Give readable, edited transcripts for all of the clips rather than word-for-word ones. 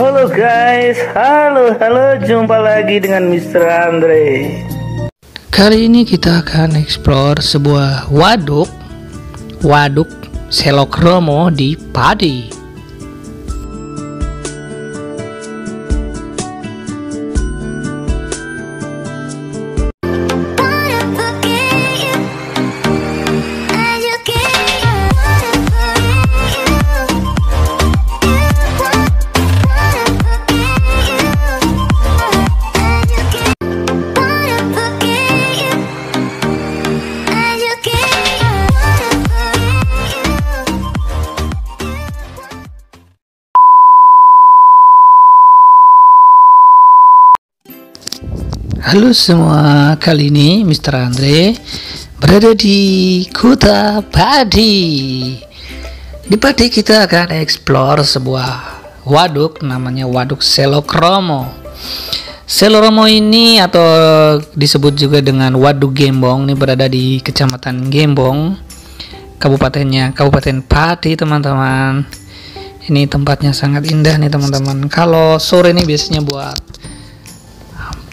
Halo guys, halo, jumpa lagi dengan Mr. Andre. Kali ini kita akan explore sebuah waduk, Waduk Selokromo di Pati. Halo semua, kali ini Mr. Andre berada di kota Pati. Di Pati kita akan explore sebuah waduk, namanya Waduk Selokromo. Selokromo ini atau disebut juga dengan Waduk Gembong, ini berada di Kecamatan Gembong, kabupatennya Kabupaten Pati, teman-teman. Ini tempatnya sangat indah nih, teman-teman. Kalau sore ini biasanya buat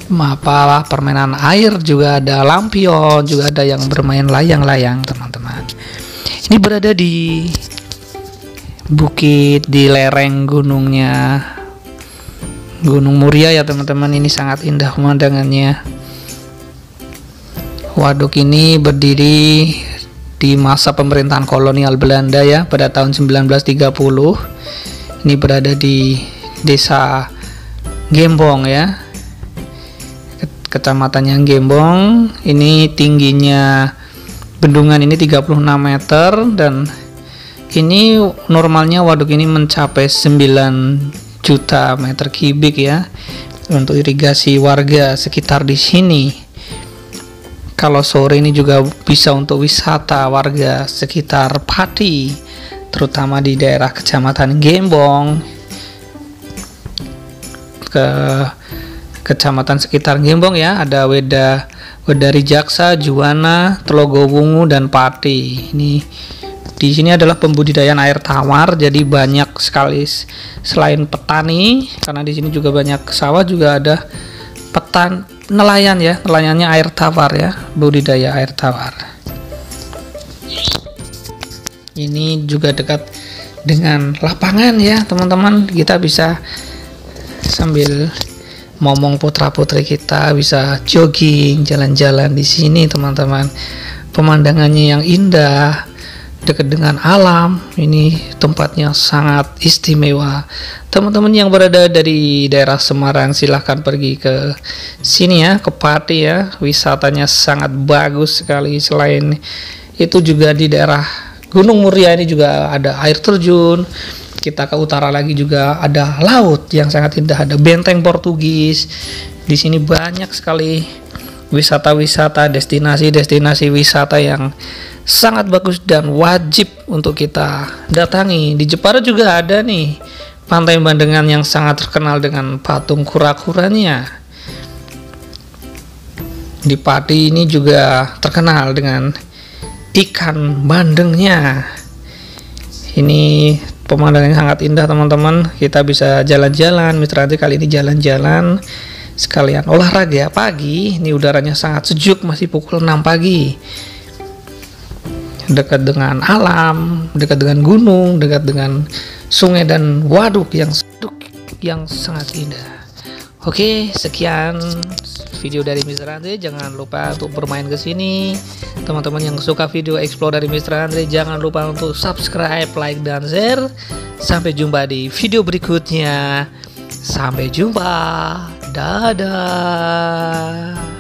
apa, permainan air, juga ada lampion, juga ada yang bermain layang-layang, teman-teman. Ini berada di bukit, di lereng gunungnya Gunung Muria ya, teman-teman. Ini sangat indah pemandangannya. Waduk ini berdiri di masa pemerintahan kolonial Belanda ya, pada tahun 1930. Ini berada di desa Gembong ya, Kecamatan yang Gembong. Ini tingginya bendungan ini 36 meter dan ini normalnya waduk ini mencapai 9 juta meter kubik ya, untuk irigasi warga sekitar di sini. Kalau sore ini juga bisa untuk wisata warga sekitar Pati, terutama di daerah Kecamatan Gembong. Ke kecamatan sekitar Gembong ya, ada Wedari Jaksa, Juwana, Telogowungu, dan Pati. Ini di sini adalah pembudidayaan air tawar, jadi banyak sekali selain petani, karena di sini juga banyak sawah, juga ada nelayan ya, nelayannya air tawar ya, budidaya air tawar. Ini juga dekat dengan lapangan ya, teman-teman. Kita bisa sambil ngomong putra-putri kita bisa jogging, jalan-jalan di sini, teman-teman. Pemandangannya yang indah, dekat dengan alam. Ini tempatnya sangat istimewa. Teman-teman yang berada dari daerah Semarang silahkan pergi ke sini ya, ke Pati ya. Wisatanya sangat bagus sekali. Selain itu juga di daerah Gunung Muria ini juga ada air terjun. Kita ke utara lagi juga ada laut yang sangat indah, ada benteng Portugis. Di sini banyak sekali wisata-wisata, destinasi-destinasi wisata yang sangat bagus dan wajib untuk kita datangi. Di Jepara juga ada nih Pantai Bandengan yang sangat terkenal dengan patung kura-kuranya. Di Pati ini juga terkenal dengan ikan bandengnya. Ini pemandangan sangat indah, teman-teman. Kita bisa jalan-jalan. Mr. Andre kali ini jalan-jalan sekalian olahraga pagi. Ini udaranya sangat sejuk, masih pukul 6 pagi. Dekat dengan alam, dekat dengan gunung, dekat dengan sungai dan waduk yang sangat indah. Oke, sekian video dari Mr. Andre. Jangan lupa untuk bermain ke sini. Teman-teman yang suka video explore dari Mr. Andre, jangan lupa untuk subscribe, like, dan share. Sampai jumpa di video berikutnya. Sampai jumpa. Dadah.